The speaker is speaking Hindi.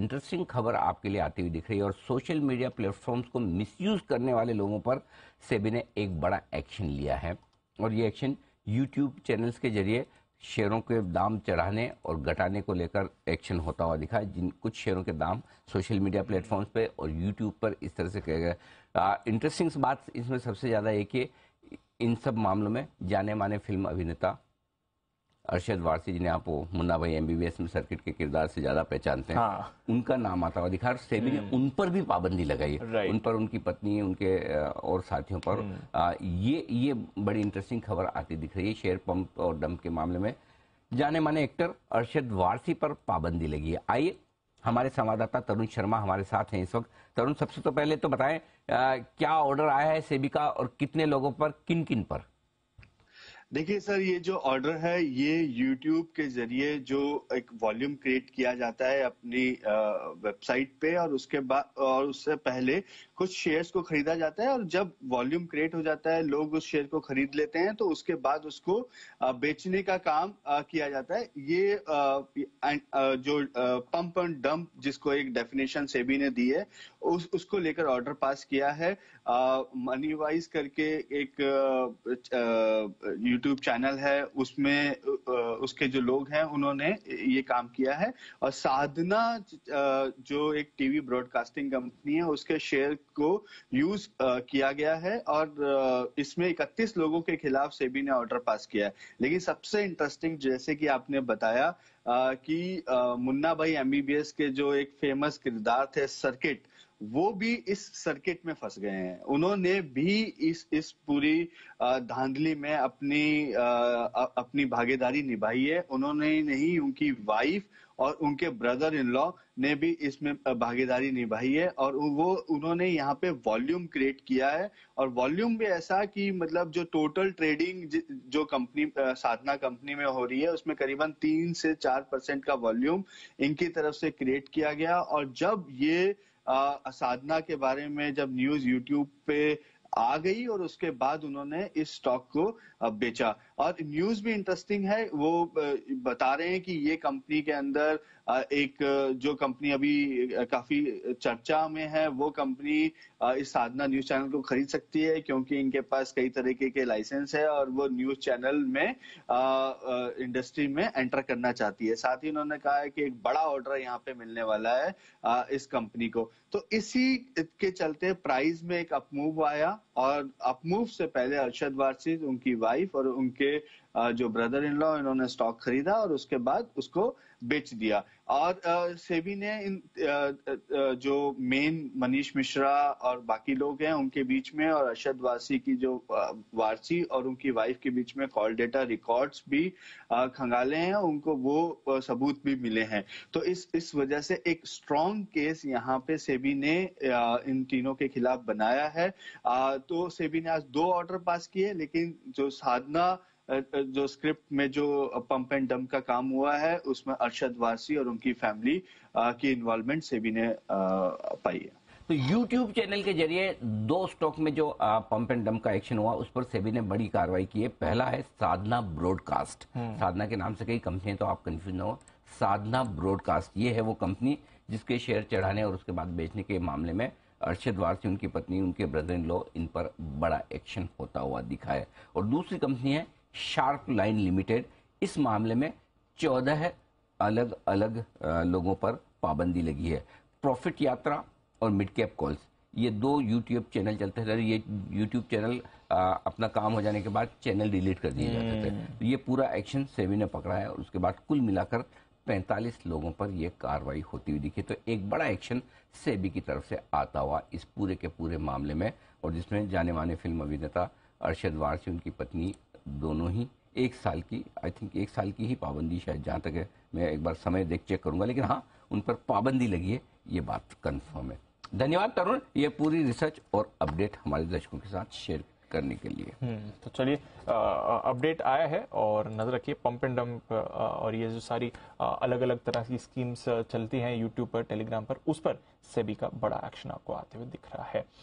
इंटरेस्टिंग खबर आपके लिए आती हुई दिख रही है और सोशल मीडिया प्लेटफॉर्म्स को मिसयूज करने वाले लोगों पर सेबी ने एक बड़ा एक्शन लिया है और ये एक्शन यूट्यूब चैनल्स के जरिए शेयरों के दाम चढ़ाने और घटाने को लेकर एक्शन होता हुआ दिखा, जिन कुछ शेयरों के दाम सोशल मीडिया प्लेटफॉर्म्स पे और यूट्यूब पर इस तरह से किया गया। इंटरेस्टिंग बात इसमें सबसे ज़्यादा ये कि इन सब मामलों में जाने माने फिल्म अभिनेता अरशद वारसी, जिन्हें आप मुन्ना भाई एमबीबीएस में सर्किट के किरदार से ज्यादा पहचानते हैं, हाँ। उनका नाम आता हुआ दिखा। सेबी ने उन पर भी पाबंदी लगाई है, उन पर, उनकी पत्नी, उनके और साथियों पर। ये बड़ी इंटरेस्टिंग खबर आती दिख रही है। शेयर पंप और डंप के मामले में जाने माने एक्टर अरशद वारसी पर पाबंदी लगी है। आइए, हमारे संवाददाता तरुण शर्मा हमारे साथ हैं इस वक्त। तरुण, सबसे तो पहले तो बताएं, क्या ऑर्डर आया है सेबी का और कितने लोगों पर, किन किन पर? देखिए सर, ये जो ऑर्डर है ये YouTube के जरिए जो एक वॉल्यूम क्रिएट किया जाता है अपनी वेबसाइट पे, और उसके बाद और उससे पहले कुछ शेयर्स को खरीदा जाता है और जब वॉल्यूम क्रिएट हो जाता है लोग उस शेयर को खरीद लेते हैं तो उसके बाद उसको बेचने का काम किया जाता है। ये जो पंप एंड डंप जिसको एक डेफिनेशन सेबी ने दी है उसको लेकर ऑर्डर पास किया है। मनीवाइज करके एक यूट्यूब चैनल है, उसमें उसके जो लोग हैं उन्होंने ये काम किया है और साधना जो एक टीवी ब्रॉडकास्टिंग कंपनी है उसके शेयर को यूज किया गया है और इसमें 31 लोगों के खिलाफ सेबी ने ऑर्डर पास किया है। लेकिन सबसे इंटरेस्टिंग, जैसे कि आपने बताया कि मुन्ना भाई एमबीबीएस के जो एक फेमस किरदार थे सर्किट, वो भी इस सर्किट में फंस गए हैं। उन्होंने भी इस पूरी धांधली में अपनी भागीदारी निभाई है। उन्होंने नहीं, उनकी वाइफ और उनके ब्रदर इन लॉ ने भी इसमें भागीदारी निभाई है और उन्होंने यहाँ पे वॉल्यूम क्रिएट किया है और वॉल्यूम भी ऐसा कि मतलब जो टोटल ट्रेडिंग जो कंपनी साधना कंपनी में हो रही है उसमें करीबन 3 से 4% का वॉल्यूम इनकी तरफ से क्रिएट किया गया। और जब ये साधना के बारे में जब न्यूज यूट्यूब पे आ गई और उसके बाद उन्होंने इस स्टॉक को बेचा। और न्यूज भी इंटरेस्टिंग है, वो बता रहे हैं कि ये कंपनी के अंदर एक जो कंपनी अभी काफी चर्चा में है वो कंपनी इस साधना न्यूज चैनल को खरीद सकती है क्योंकि इनके पास कई तरीके के लाइसेंस है और वो न्यूज चैनल में इंडस्ट्री में एंटर करना चाहती है। साथ ही उन्होंने कहा है कि एक बड़ा ऑर्डर यहाँ पे मिलने वाला है इस कंपनी को। तो इसी के चलते प्राइस में एक अपमूव आया और अपमूव से पहले अरशद वारसी, उनकी वाइफ और उनके जो ब्रदर इन लॉ, इन्होंने स्टॉक खरीदा और उसके बाद उसको बेच दिया। और सेबी ने जो मेन मनीष मिश्रा और बाकी लोग हैं उनके बीच में और अरशद वारसी की जो वारसी और उनकी वाइफ के बीच में कॉल डेटा रिकॉर्ड्स भी खंगाले हैं, उनको वो सबूत भी मिले हैं। तो इस वजह से एक स्ट्रॉन्ग केस यहाँ पे सेबी ने इन तीनों के खिलाफ बनाया है। तो सेबी ने आज 2 ऑर्डर पास किए, लेकिन जो साधना जो स्क्रिप्ट में जो पंप एंड डंप का काम हुआ है उसमें अरशद वारसी और उनकी फैमिली की इन्वॉल्वमेंट सेबी ने पाई है। तो यूट्यूब चैनल के जरिए 2 स्टॉक में जो पंप एंड डंप का एक्शन हुआ उस पर सेबी ने बड़ी कार्रवाई की है। पहला है साधना ब्रॉडकास्ट, साधना के नाम से कई कंपनियां, तो आप कंफ्यूज ना हो। साधना ब्रॉडकास्ट ये है वो कंपनी जिसके शेयर चढ़ाने और उसके बाद बेचने के मामले में अरशद वारसी, उनकी पत्नी, उनके ब्रदर इन लॉ, इन पर बड़ा एक्शन होता हुआ दिखा है। और दूसरी कंपनी है शार्प लाइन लिमिटेड, इस मामले में 14 अलग अलग लोगों पर पाबंदी लगी है। प्रॉफिट यात्रा और मिड कैप कॉल्स, ये 2 यूट्यूब चैनल चलते थे। ये यूट्यूब चैनल अपना काम हो जाने के बाद चैनल डिलीट कर दिए जाते थे। तो ये पूरा एक्शन सेबी ने पकड़ा है और उसके बाद कुल मिलाकर 45 लोगों पर यह कार्रवाई होती हुई दिखी। तो एक बड़ा एक्शन सेबी की तरफ से आता हुआ इस पूरे के पूरे मामले में, और जिसमें जाने माने फिल्म अभिनेता अरशद वारसी, उनकी पत्नी, दोनों ही 1 साल की, आई थिंक 1 साल की ही पाबंदी शायद, जहाँ तक है मैं एक बार समय चेक करूंगा, लेकिन हाँ उन पर पाबंदी लगी है, ये बात कंफर्म है। धन्यवाद तरुण, ये पूरी रिसर्च और अपडेट हमारे दर्शकों के साथ शेयर करने के लिए। तो चलिए, अपडेट आया है और नजर रखिए पंप एंड डंप और ये जो सारी अलग अलग तरह की स्कीम्स चलती हैं यूट्यूब पर, टेलीग्राम पर, उस पर सेबी का बड़ा एक्शन आपको आते हुए दिख रहा है।